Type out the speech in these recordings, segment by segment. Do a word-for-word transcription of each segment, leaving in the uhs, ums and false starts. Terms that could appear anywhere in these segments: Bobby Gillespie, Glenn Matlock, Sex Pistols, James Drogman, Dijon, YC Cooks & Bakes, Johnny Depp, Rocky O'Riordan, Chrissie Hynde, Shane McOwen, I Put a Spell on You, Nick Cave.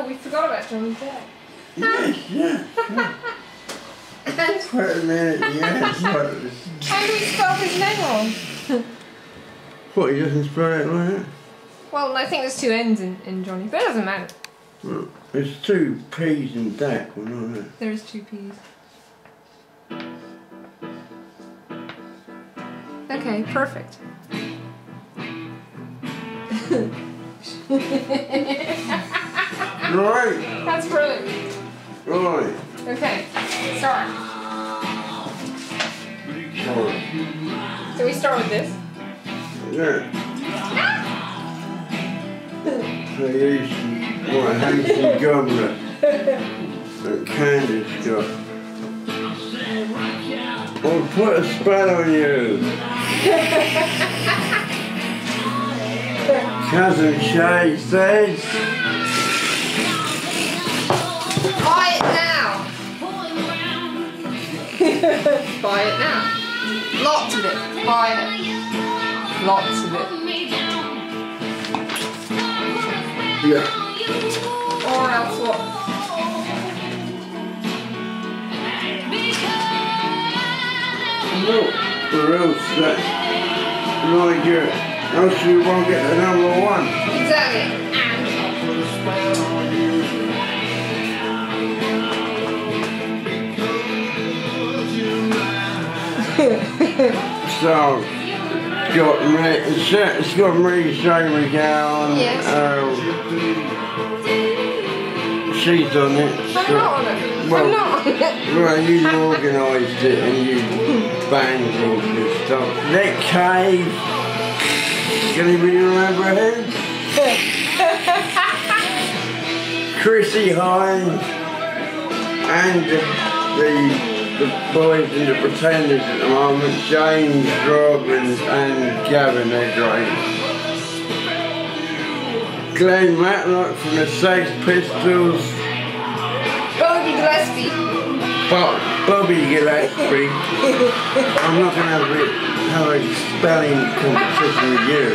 well, we forgot about Johnny Depp. Yeah, yeah, yeah. Wait a minute, yes. How do we spell his name on? What, he doesn't spell it like that? Well, I think there's two N's in, in Johnny, but it doesn't matter. Well, there's two P's in Dak, or not that? There is two P's. Okay, perfect. Right. That's brilliant. Right. Okay, start. Right. So we start with this? Yeah. Ah! So here's what Hampton Governor and Candace got. I'll put a spell on you. Cousin Shay says, buy it now. Buy it now. Lots of it. Buy it. Lots of it. Yeah. Or else what? No. The rules that really good, else you won't get the number one. Exactly. So, got me, it's got me shame again. Yes. Um, she's done it. I'm so, not on it. Well, I'm not on it. Well, you organised it and you. Bangs all this stuff. Nick Cave. Can anybody remember him? Chrissie Hynde and the, the boys in the Pretenders at the moment, James Drogman and Gavin, they're great. Glenn Matlock from the Sex Pistols. Bobby Gillespie. Bob. Bobby Gillespie. I'm not going to have a, have a spelling competition with you.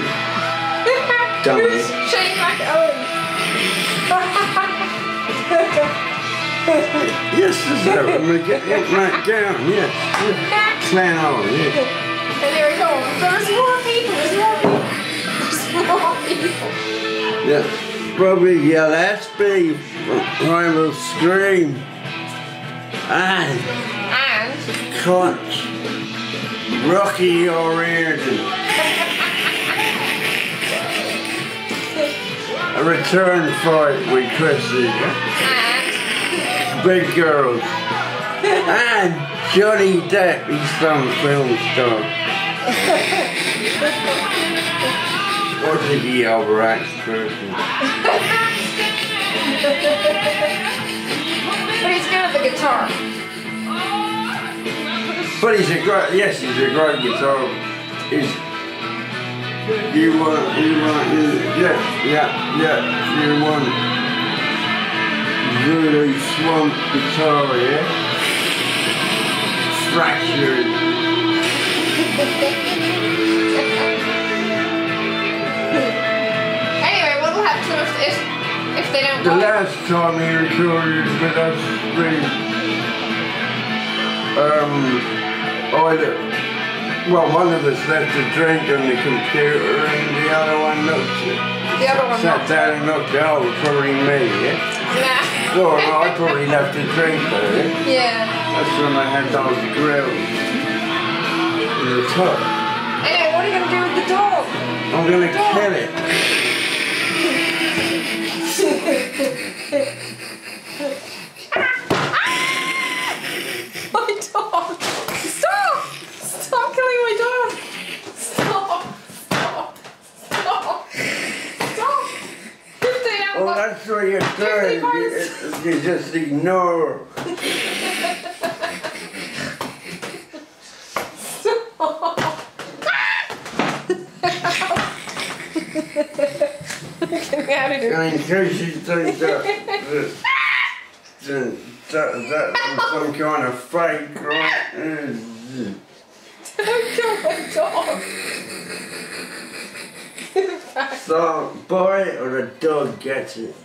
Dummy. Who's Shane McOwen? Yes, sir. I'm going to get it right down. Yes. Yes. Clown, yes. And there we go. There's more people. There's more people. There's more people. Yes. Bobby Gillespie. I will scream. And, and Conch, Rocky O'Riordan. A return fight with Chrissie. And Big Girls. And Johnny Depp, he's some film star. Or did he overacts person? But he's good at the guitar. But he's a great, yes, he's a great guitar. He's, you want, you want, yeah, yeah, yeah, you want really swamp guitar, yeah? Fractured. Anyway, what will happen if, if If they don't the play. Last time he recorded with us, um, either, well, one of us left a drink on the computer and the other one looked it. The other one sat down and looked it. Oh, probably me, yeah? Nah. So I probably left a drink there, yeah? Yeah. That's when I had those grills in the top. Hey, what are you going to do with the dog? I'm going to kill it. My dog! Stop! Stop killing my dog! Stop! Stop! Stop! Stop! Well, that's what you're doing. You, you just ignore. In case you think that, that, that, that that's some kind of fake, right? Don't kill my dog! So, buy it or the dog gets it.